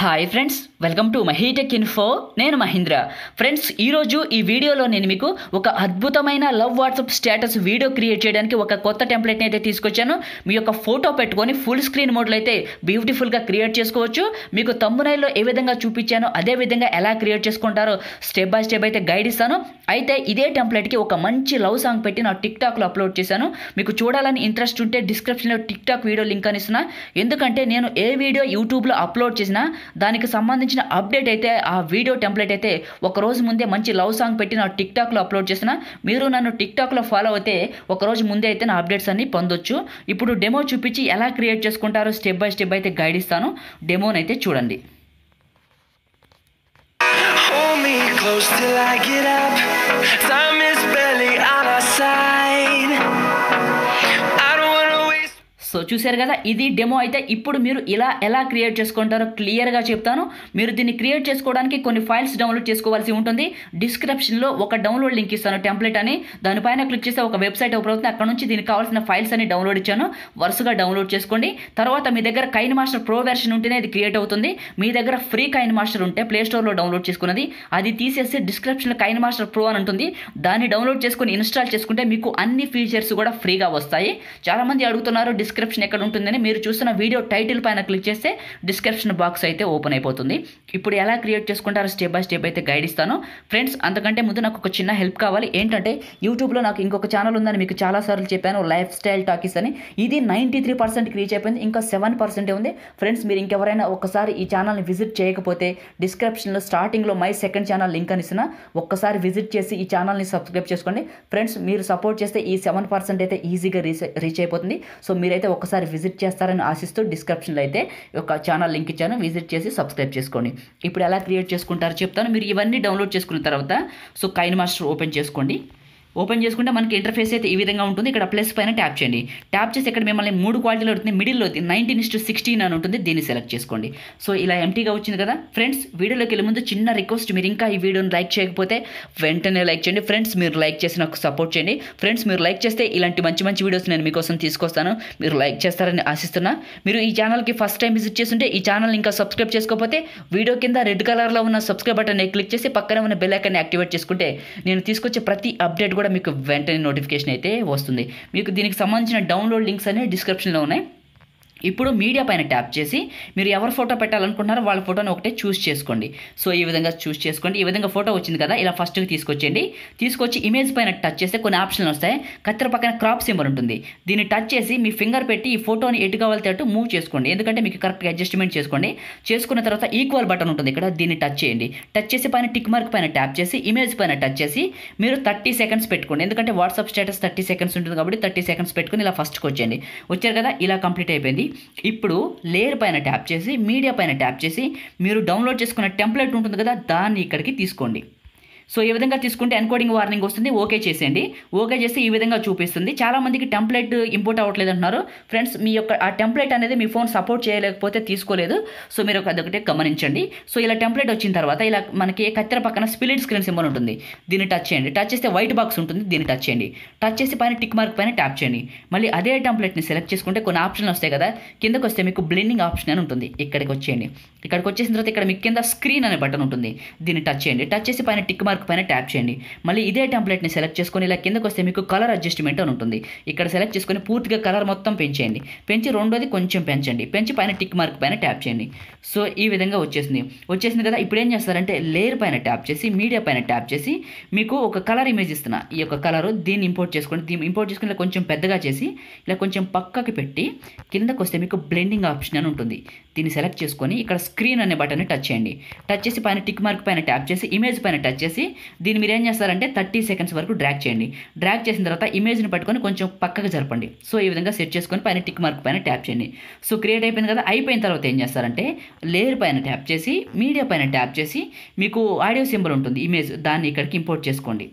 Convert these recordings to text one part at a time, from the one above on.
Hi friends, welcome to Mahi Tech Info. Nenu Mahindra. Friends, ee roju ee video lo nenu meeku oka adbhutamaina love WhatsApp status video create cheyadaniki oka kotta template ni aithe teeskochanu. Mee oka photo pettukoni full screen mode lo aithe beautiful ga create chesukovachu. Meeku thumbnail lo ee vidhanga chupichanu ade vidhanga ela create cheskuntaro step by step aithe guide istanu. Aithe ide template ki oka manchi lausang petina TikTok lo upload chesanu. Meeku chudalani interest unte description lo TikTok video link ani istunna. Endukante nenu ee video YouTube lo upload chesina దానికి సంబంధించిన update అయితే ఆ video template అయితే ఒక రోజు ముందే మంచి love song పెట్టి నా టిక్టాక్ లో అప్లోడ్ చేసిన మీరు నన్ను టిక్టాక్ లో ఫాలో అయితే ఒక రోజు ముందే అయితే నా అప్డేట్స్ అన్ని పొందొచ్చు. ఇప్పుడు డెమో చూపించి ఎలా క్రియేట్ చేసుకుంటారో స్టెప్ బై స్టెప్ అయితే గైడ్ ఇస్తాను. డెమోని అయితే చూడండి. సో చూశారు కదా, ఇది డెమో అయితే. ఇప్పుడు మీరు ఎలా క్రియేట్ చేసుకుంటారో క్లియర్గా చెప్తాను. మీరు దీన్ని క్రియేట్ చేసుకోవడానికి కొన్ని ఫైల్స్ డౌన్లోడ్ చేసుకోవాల్సి ఉంటుంది. డిస్క్రిప్షన్లో ఒక డౌన్లోడ్ లింక్ ఇస్తాను టెంప్లెట్ అని. దానిపైన క్లిక్ చేస్తే ఒక వెబ్సైట్ ఓపెన్ అవుతుంది. అక్కడ నుంచి దీనికి కావాల్సిన ఫైల్స్ అని డౌన్లోడ్ ఇచ్చాను. వరుసగా డౌన్లోడ్ చేసుకోండి. తర్వాత మీ దగ్గర కైన్ మాస్టర్ ప్రో వెర్షన్ ఉంటేనే ఇది క్రియేట్ అవుతుంది. మీ దగ్గర ఫ్రీ కైన్ మాస్టర్ ఉంటే ప్లేస్టోర్లో డౌన్లోడ్ చేసుకున్నది అది తీసేసి డిస్క్రిప్షన్లో కైన్ మాస్టర్ ప్రో అని ఉంటుంది. దాన్ని డౌన్లోడ్ చేసుకుని ఇన్స్టాల్ చేసుకుంటే మీకు అన్ని ఫీచర్స్ కూడా ఫ్రీగా వస్తాయి. చాలామంది అడుగుతున్నారు డిస్క్రిప్షన్ ఎక్కడ ఉంటుందని. మీరు చూస్తున్న వీడియో టైటిల్ పైన క్లిక్ చేస్తే డిస్క్రిప్షన్ బాక్స్ అయితే ఓపెన్ అయిపోతుంది. ఇప్పుడు ఎలా క్రియేట్ చేసుకుంటారో స్టెప్ బై స్టెప్ అయితే గైడ్ ఇస్తాను. ఫ్రెండ్స్, అంతకంటే ముందు నాకు ఒక చిన్న హెల్ప్ కావాలి. ఏంటంటే యూట్యూబ్లో నాకు ఇంకొక ఛానల్ ఉందని మీకు చాలాసార్లు చెప్పాను, లైఫ్ స్టైల్ టాకీస్ అని. ఇది 93% రీచ్ అయిపోయింది, ఇంకా 7% ఉంది. ఫ్రెండ్స్, మీరు ఇంకెవరైనా ఒకసారి ఈ ఛానల్ని విజిట్ చేయకపోతే డిస్క్రిప్షన్లో స్టార్టింగ్లో మై సెకండ్ ఛానల్ లింక్ అని ఇస్తున్నా. ఒక్కసారి విజిట్ చేసి ఈ ఛానల్ని సబ్స్క్రైబ్ చేసుకోండి. ఫ్రెండ్స్, మీరు సపోర్ట్ చేస్తే ఈ 7% అయితే ఈజీగా రీచ్ అయిపోతుంది. సో మీరైతే ఒకసారి విజిట్ చేస్తారని ఆశిస్తూ డిస్క్రిప్షన్లో అయితే ఒక ఛానల్ లింక్ ఇచ్చాను. విజిట్ చేసి సబ్స్క్రైబ్ చేసుకోండి. ఇప్పుడు ఎలా క్రియేట్ చేసుకుంటారో చెప్తాను. మీరు ఇవన్నీ డౌన్లోడ్ చేసుకున్న తర్వాత సో కైన్ మాస్టర్ ఓపెన్ చేసుకోండి. ఓపెన్ చేసుకుంటే మనకి ఇంటర్ఫేస్ అయితే ఈ విధంగా ఉంటుంది. ఇక్కడ ప్లస్ పైన ట్యాప్ చేయండి. ట్యాప్ చేసి ఇక్కడ మిమ్మల్ని 3 క్వాలిటీలో ఉంటుంది. మిడిల్లో 19:16 అని ఉంటుంది. దీన్ని సెలెక్ట్ చేసుకోండి. సో ఇలా ఎంటీగా వచ్చింది కదా. ఫ్రెండ్స్, వీడియోలోకి వెళ్ళే ముందు చిన్న రిక్వెస్ట్, మీరు ఇంకా ఈ వీడియోని లైక్ చేయకపోతే వెంటనే లైక్ చేయండి. ఫ్రెండ్స్, మీరు లైక్ చేసి నాకు సపోర్ట్ చేయండి. ఫ్రెండ్స్, మీరు లైక్ చేస్తే ఇలాంటి మంచి మంచి వీడియోస్ నేను మీకోసం తీసుకొస్తాను. మీరు లైక్ చేస్తారని ఆశిస్తున్నా. మీరు ఈ ఛానల్కి ఫస్ట్ టైం విజిట్ చేస్తుంటే ఈ ఛానల్ ఇంకా సబ్స్క్రైబ్ చేసుకోకపోతే వీడియో కింద రెడ్ కలర్లో ఉన్న సబ్స్క్రైబ్ బటన్ క్లిక్ చేసి పక్కనే ఉన్న బెల్ ఐకాన్ని యాక్టివేట్ చేసుకుంటే నేను తీసుకొచ్చే ప్రతి అప్డేట్ కూడా మీకు వెంటనే నోటిఫికేషన్ అయితే వస్తుంది. మీకు దీనికి సంబంధించిన డౌన్లోడ్ లింక్స్ అనేవి డిస్క్రిప్షన్లో ఉన్నాయి. ఇప్పుడు మీడియా పైన ట్యాప్ చేసి మీరు ఎవరి ఫోటో పెట్టాలనుకుంటున్నారో వాళ్ళ ఫోటోని ఒకటే చూస్ చేసుకోండి. సో ఈ విధంగా చూస్ చేసుకోండి. ఈ విధంగా ఫోటో వచ్చింది కదా, ఇలా ఫస్ట్కి తీసుకొచ్చేయండి. తీసుకొచ్చి ఇమేజ్ పైన టచ్ చేస్తే కొన్ని ఆప్షన్లు వస్తాయి. కత్తెర పక్కన క్రాప్ సింబల్ ఉంటుంది. దీన్ని టచ్ చేసి మీ ఫింగర్ పెట్టి ఈ ఫోటోని ఎటు కావాలితే అటు మూవ్ చేసుకోండి. ఎందుకంటే మీకు కరెక్ట్గా అడ్జస్ట్మెంట్ చేసుకోండి. చేసుకున్న తర్వాత ఈక్వల్ బటన్ ఉంటుంది ఇక్కడ, దీన్ని టచ్ చేయండి. టచ్ చేసి పైన టిక్ మార్క్ పైన ట్యాప్ చేసి ఇమేజ్ పైన టచ్ చేసి మీరు 30 సెకండ్స్ పెట్టుకోండి. ఎందుకంటే వాట్సాప్ స్టేటస్ 30 సెకండ్స్ ఉంటుంది కాబట్టి 30 సెకండ్స్ పెట్టుకుని ఇలా ఫస్ట్కి వచ్చేయండి. వచ్చారు కదా, ఇలా కంప్లీట్ అయిపోయింది. ఇప్పుడు లేయర్ పైన ట్యాప్ చేసి మీడియా పైన ట్యాప్ చేసి మీరు డౌన్లోడ్ చేసుకున్న టెంప్లెట్ ఉంటుంది కదా, దాన్ని ఇక్కడికి తీసుకోండి. సో ఈ విధంగా తీసుకుంటే ఎన్కోడింగ్ వార్నింగ్ వస్తుంది. ఓకే చేసేయండి. ఓకే చేసి ఈ విధంగా చూపిస్తుంది. చాలామందికి టెంప్లెట్ ఇంపోర్ట్ అవ్వట్లేదు అంటున్నారు. ఫ్రెండ్స్, మీ యొక్క ఆ టెంప్లెట్ అనేది మీ ఫోన్ సపోర్ట్ చేయలేకపోతే తీసుకోలేదు. సో మీరు అదొకటే గమనించండి. సో ఇలా టెంప్లెట్ వచ్చిన తర్వాత ఇలా మనకి కత్తెర పక్కన స్ప్లిట్ స్క్రీన్ సింబల్ ఉంటుంది. దీన్ని టచ్ చేయండి. టచ్ చేస్తే వైట్ బాక్స్ ఉంటుంది. దీన్ని టచ్ చేయండి. టచ్ చేసి పైన టిక్ మార్క్ పైన ట్యాప్ చేయండి. మళ్ళీ అదే టెంప్లెట్ని సెలెక్ట్ చేసుకుంటే కొన్ని ఆప్షన్లు వస్తాయి కదా. కిందకు వస్తే మీకు బ్లెండింగ్ ఆప్షన్ అని ఉంటుంది. ఇక్కడికి వచ్చేయండి. ఇక్కడికి వచ్చేసిన తర్వాత ఇక్కడ మీకు కింద స్క్రీన్ అనే బటన్ ఉంటుంది. దీన్ని టచ్ చేయండి. టచ్ చేసి పైన టిక్ మార్క్ పైన ట్యాప్ చేయండి. మళ్ళీ ఇదే టెంప్లెట్ని సెలెక్ట్ చేసుకొని ఇలా కిందకు వస్తే మీకు కలర్ అడ్జస్ట్మెంట్ అని ఉంటుంది. ఇక్కడ సెలెక్ట్ చేసుకొని పూర్తిగా కలర్ మొత్తం పెంచేయండి. పెంచి రెండోది కొంచెం పెంచండి. పెంచి పైన టిక్ మార్క్ పైన ట్యాప్ చేయండి. సో ఈ విధంగా వచ్చేసింది కదా. ఇప్పుడు ఏం చేస్తారంటే లేయర్ పైన ట్యాప్ చేసి మీడియా పైన ట్యాప్ చేసి మీకు ఒక కలర్ ఇమేజ్ ఇస్తున్నా. ఈ యొక్క కలరు దీన్ని ఇంపోర్ట్ చేసుకోండి. దీన్ని ఇంపోర్ట్ చేసుకుని ఇలా కొంచెం పెద్దగా చేసి ఇలా కొంచెం పక్కకి పెట్టి కిందకు వస్తే మీకు బ్లెండింగ్ ఆప్షన్ అని ఉంటుంది. దీన్ని సెలెక్ట్ చేసుకొని ఇక్కడ స్క్రీన్ అనే బటన్ని టచ్ చేయండి. టచ్ చేసి పైన టిక్ మార్క్ పైన ట్యాప్ చేసి ఇమేజ్ పైన టచ్ చేసి దీన్ని మీరు ఏం చేస్తారంటే 30 సెకండ్స్ వరకు డ్రాగ్ చేయండి. డ్రాగ్ చేసిన తర్వాత ఇమేజ్ని పట్టుకొని కొంచెం పక్కకు జరపండి. సో ఈ విధంగా సెట్ చేసుకొని పైన టిక్ మార్క్ పైన ట్యాప్ చేయండి. సో క్రియేట్ అయిపోయింది కదా. అయిపోయిన తర్వాత ఏం చేస్తారంటే లేయర్ పైన ట్యాప్ చేసి మీడియా పైన ట్యాప్ చేసి మీకు ఆడియో సింబల్ ఉంటుంది ఇమేజ్, దాన్ని ఇక్కడికి ఇంపోర్ట్ చేసుకోండి.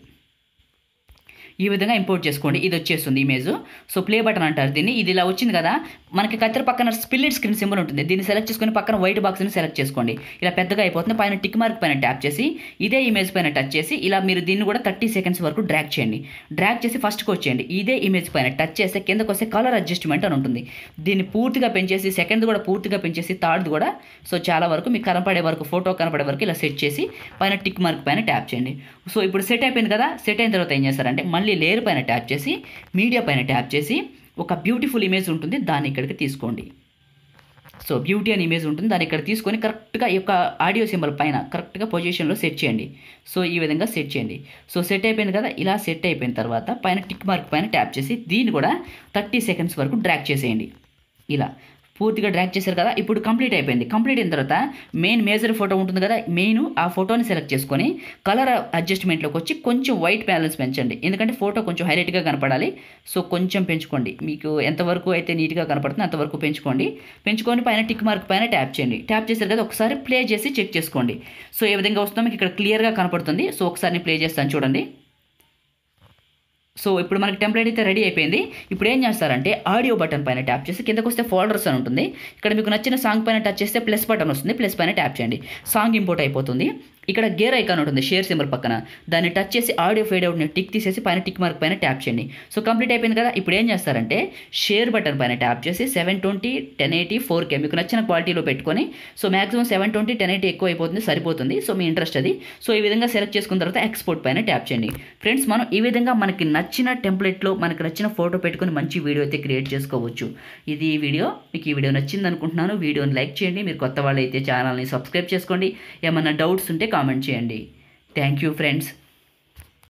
ఈ విధంగా ఇంపోర్ట్ చేసుకోండి. ఇది వచ్చేస్తుంది ఇమేజ్. సో ప్లే బటన్ అంటారు దీన్ని. ఇది ఇలా వచ్చింది కదా, మనకి కత్తెర పక్కన స్ప్లిట్ స్క్రీన్ సింబల్ ఉంటుంది, దీన్ని సెలెక్ట్ చేసుకొని పక్కన వైట్ బాక్స్ని సెలెక్ట్ చేసుకోండి. ఇలా పెద్దగా అయిపోతుంది, పైన టిక్ మార్క్ పైన ట్యాప్ చేసి ఇదే ఇమేజ్ పైన టచ్ చేసి ఇలా మీరు దీన్ని కూడా 30 సెకండ్స్ వరకు డ్రాగ్ చేయండి. డ్రాగ్ చేసి ఫస్ట్కి వచ్చేయండి. ఇదే ఇమేజ్ పైన టచ్ చేస్తే కిందకు వస్తే కలర్ అడ్జస్ట్మెంట్ అని ఉంటుంది, దీన్ని పూర్తిగా పెంచేసి సెకండ్ కూడా పూర్తిగా పెంచేసి థర్డ్ కూడా సో చాలా వరకు మీకు కనపడే వరకు ఫోటో కనపడే వరకు ఇలా సెట్ చేసి పైన టిక్ మార్క్ పైన ట్యాప్ చేయండి. సో ఇప్పుడు సెట్ అయిపోయింది కదా, సెట్ అయిన తర్వాత ఏం చేస్తారంటే మళ్ళీ లేయర్ పైన ట్యాప్ చేసి మీడియా పైన ట్యాప్ చేసి ఒక బ్యూటిఫుల్ ఇమేజ్ ఉంటుంది దాన్ని ఇక్కడికి తీసుకోండి. సో బ్యూటీ అని ఇమేజ్ ఉంటుంది దాన్ని ఇక్కడ తీసుకొని కరెక్ట్గా ఈ యొక్క ఆడియో సింబల్ పైన కరెక్ట్గా పొజిషన్లో సెట్ చేయండి. సో ఈ విధంగా సెట్ చేయండి. సో సెట్ అయిపోయింది కదా, ఇలా సెట్ అయిపోయిన తర్వాత పైన టిక్ మార్క్ పైన ట్యాప్ చేసి దీన్ని కూడా 30 సెకండ్స్ వరకు డ్రాగ్ చేసేయండి. ఇలా పూర్తిగా డ్రాగ్ చేశారు కదా, ఇప్పుడు కంప్లీట్ అయిపోయింది. కంప్లీట్ అయిన తర్వాత మెయిన్ మేజర్ ఫోటో ఉంటుంది కదా, మెయిన్ ఆ ఫోటోని సెలెక్ట్ చేసుకొని కలర్ అడ్జస్ట్మెంట్లోకి వచ్చి కొంచెం వైట్ బ్యాలెన్స్ పెంచండి, ఎందుకంటే ఫోటో కొంచెం హైలైట్గా కనపడాలి. సో కొంచెం పెంచుకోండి, మీకు ఎంతవరకు అయితే నీట్గా కనపడుతుందో అంతవరకు పెంచుకోండి. పెంచుకొని పైన టిక్ మార్క్ పైన ట్యాప్ చేయండి. ట్యాప్ చేశారు కదా, ఒకసారి ప్లే చేసి చెక్ చేసుకోండి. సో ఏ విధంగా వస్తుందో మీకు ఇక్కడ క్లియర్గా కనపడుతుంది. సో ఒకసారి నేను ప్లే చేస్తాను చూడండి. సో ఇప్పుడు మనకి టెంప్లెట్ అయితే రెడీ అయిపోయింది. ఇప్పుడు ఏం చేస్తారంటే ఆడియో బటన్ పైన ట్యాప్ చేసి కిందకు వస్తే ఫోల్డర్స్ అని ఉంటుంది, ఇక్కడ మీకు నచ్చిన సాంగ్ పైన టచ్ చేస్తే ప్లస్ బటన్ వస్తుంది, ప్లస్ పైన ట్యాప్ చేయండి, సాంగ్ ఇంపోర్ట్ అయిపోతుంది. ఇక్కడ గేర్ ఐకాన్ ఉంటుంది షేర్ సింబల్ పక్కన, దాన్ని టచ్ చేసి ఆడియో ఫేడ్ అవుట్ని టిక్ తీసేసి పైన టిక్ మార్క్ పైన ట్యాప్ చేయండి. సో కంప్లీట్ అయిపోయింది కదా, ఇప్పుడు ఏం చేస్తారంటే షేర్ బటన్ పైన ట్యాప్ చేసి 720x1080 4K మీకు నచ్చిన క్వాలిటీలో పెట్టుకొని, సో మ్యాక్సిమం 720x1080 ఎక్కువ అయిపోతుంది సరిపోతుంది, సో మీ ఇంట్రెస్ట్ అది. సో ఈ విధంగా సెలెక్ట్ చేసుకున్న తర్వాత ఎక్స్పోర్ట్ పైన ట్యాప్ చేయండి. ఫ్రెండ్స్, మనం ఈ విధంగా మనకి నచ్చిన టెంప్లెట్లో మనకు నచ్చిన ఫోటో పెట్టుకొని మంచి వీడియో అయితే క్రియేట్ చేసుకోవచ్చు. ఇది ఈ వీడియో, మీకు ఈ వీడియో నచ్చింది అనుకుంటున్నాను. వీడియోని లైక్ చేయండి, మీరు కొత్త వాళ్ళైతే ఛానల్ని సబ్స్క్రైబ్ చేసుకోండి, ఏమైనా డౌట్స్ ఉంటే కామెంట్ చేయండి. Thank you friends.